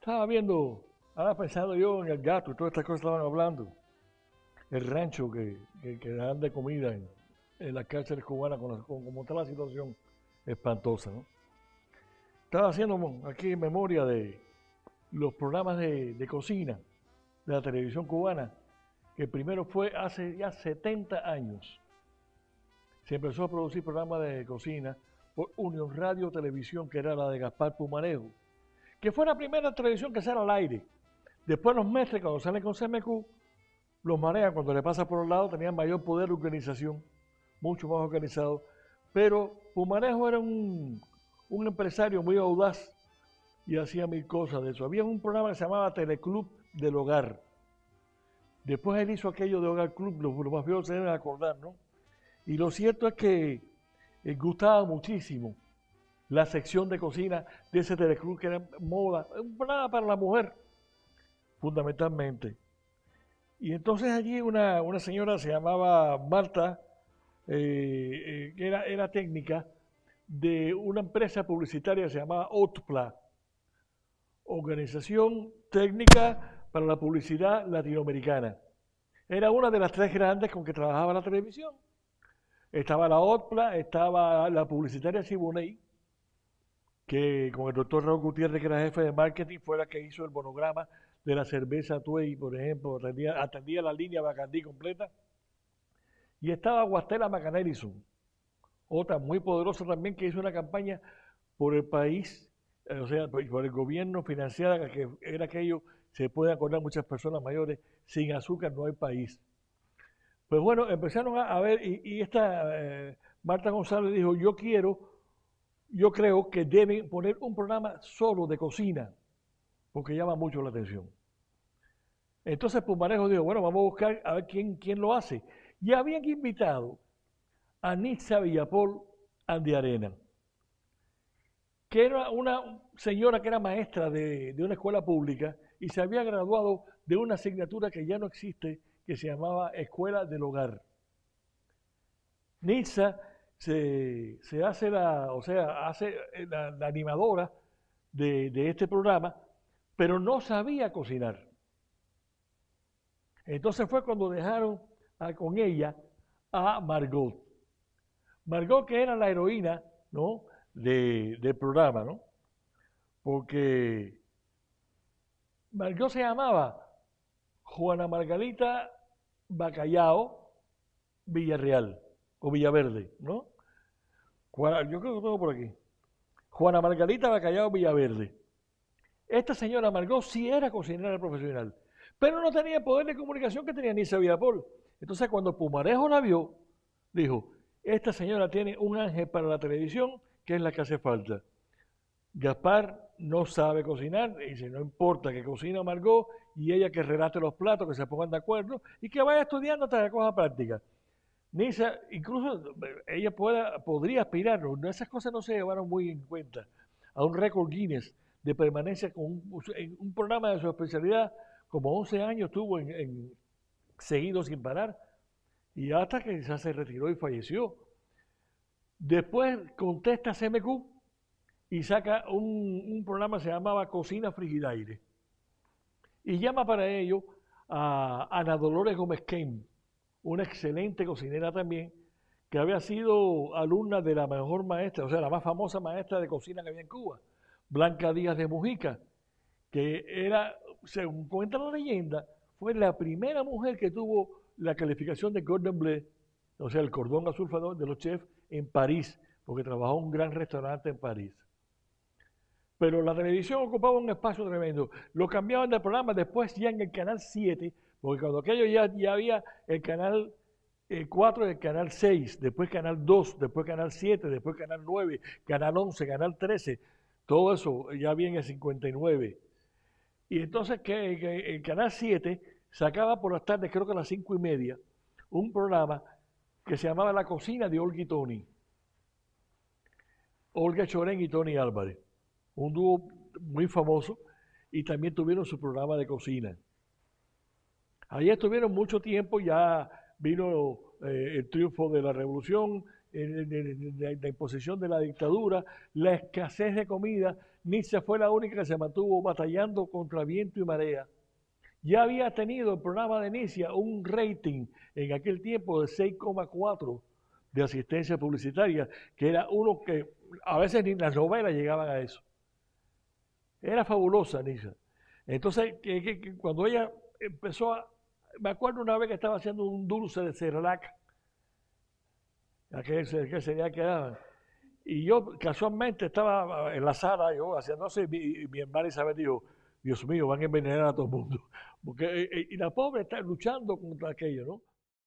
Estaba viendo, había pensado yo en el gato, todas estas cosas estaban hablando. El rancho que dan de comida en las cárceles cubanas, como está la situación espantosa, ¿no? Estaba haciendo aquí en memoria de los programas de cocina de la televisión cubana, que primero fue hace ya 70 años. Se empezó a producir programas de cocina por Unión Radio Televisión, que era la de Gaspar Pumarejo, que fue la primera televisión que sale al aire. Después los mestres, cuando salen con CMQ, los marean, cuando le pasa por un lado, tenían mayor poder de organización, mucho más organizado. Pero Pumarejo era un empresario muy audaz y hacía mil cosas de eso. Había un programa que se llamaba Teleclub del Hogar. Después él hizo aquello de Hogar Club, los más viejos se deben acordar, ¿no? Y lo cierto es que gustaba muchísimo la sección de cocina de ese Teleclub, que era moda, nada para la mujer, fundamentalmente. Y entonces allí una señora se llamaba Marta, que era técnica de una empresa publicitaria que se llamaba OTPLA, Organización Técnica para la Publicidad Latinoamericana. Era una de las tres grandes con que trabajaba la televisión. Estaba la OTPLA, estaba la publicitaria Siboney, que con el doctor Raúl Gutiérrez, que era jefe de marketing, fue la que hizo el monograma de la cerveza Tuey, por ejemplo, atendía la línea Bacandí completa. Y estaba Guastela Macanelison, otra muy poderosa también, que hizo una campaña por el país, o sea, por el gobierno, financiada, que era aquello, se pueden acordar muchas personas mayores, sin azúcar no hay país. Pues bueno, empezaron a ver, y esta Marta González dijo, yo creo que deben poner un programa solo de cocina, porque llama mucho la atención. Entonces Pumarejo dijo, bueno, vamos a buscar a ver quién lo hace. Y habían invitado a Nitza Villapol, Andiarena, que era una señora que era maestra de una escuela pública y se había graduado de una asignatura que ya no existe, que se llamaba Escuela del Hogar. Nitza se hace la animadora de este programa, pero no sabía cocinar. Entonces fue cuando dejaron con ella a Margot. Margot, que era la heroína, ¿no?, del programa, ¿no? Porque Margot se llamaba Juana Margarita Bacallao Villarreal, o Villaverde, ¿no? Yo creo que lo tengo por aquí. Juana Margarita Bacallao Villaverde. Esta señora Margot sí era cocinera profesional, pero no tenía poder de comunicación que tenía Nitza Villapol. Entonces, cuando Pumarejo la vio, dijo, esta señora tiene un ángel para la televisión, que es la que hace falta. Gaspar no sabe cocinar, y dice, no importa, que cocina Margot y ella que relate los platos, que se pongan de acuerdo y que vaya estudiando hasta la cosa práctica. Nitza, incluso ella podría aspirar, esas cosas no se llevaron muy en cuenta, a un récord Guinness de permanencia con un programa de su especialidad, como 11 años tuvo seguido sin parar, y hasta que ya se retiró y falleció. Después contesta CMQ y saca un programa que se llamaba Cocina Frigidaire, y llama para ello a Ana Dolores Gómez-Kein, una excelente cocinera también, que había sido alumna de la mejor maestra, o sea, la más famosa maestra de cocina que había en Cuba, Blanca Díaz de Mujica, que era, según cuenta la leyenda, fue la primera mujer que tuvo la calificación de Gordon Bleu, o sea, el cordón azul de los chefs en París, porque trabajó en un gran restaurante en París. Pero la televisión ocupaba un espacio tremendo. Lo cambiaban de programa después ya en el Canal 7, porque cuando aquello ya había el Canal 4 y el Canal 6, después Canal 2, después Canal 7, después Canal 9, Canal 11, Canal 13, todo eso ya había en el 59. Y entonces que el Canal 7 sacaba por las tardes, creo que a las 5:30, un programa que se llamaba La Cocina de Olga y Tony. Olga Chorén y Tony Álvarez, un dúo muy famoso, y también tuvieron su programa de cocina. Allí estuvieron mucho tiempo, ya vino el triunfo de la revolución, la imposición de la dictadura, la escasez de comida, Nitza fue la única que se mantuvo batallando contra viento y marea. Ya había tenido el programa de Nitza un rating en aquel tiempo de 6,4 de asistencia publicitaria, que era uno que a veces ni las novelas llegaban a eso. Era fabulosa Nitza. Entonces, cuando ella empezó a... Me acuerdo una vez que estaba haciendo un dulce de cerelac, aquel cereal que daban. Y yo casualmente estaba en la sala, yo haciendo así, y mi hermana Isabel dijo, Dios mío, van a envenenar a todo el mundo. Porque, y la pobre está luchando contra aquello, ¿no?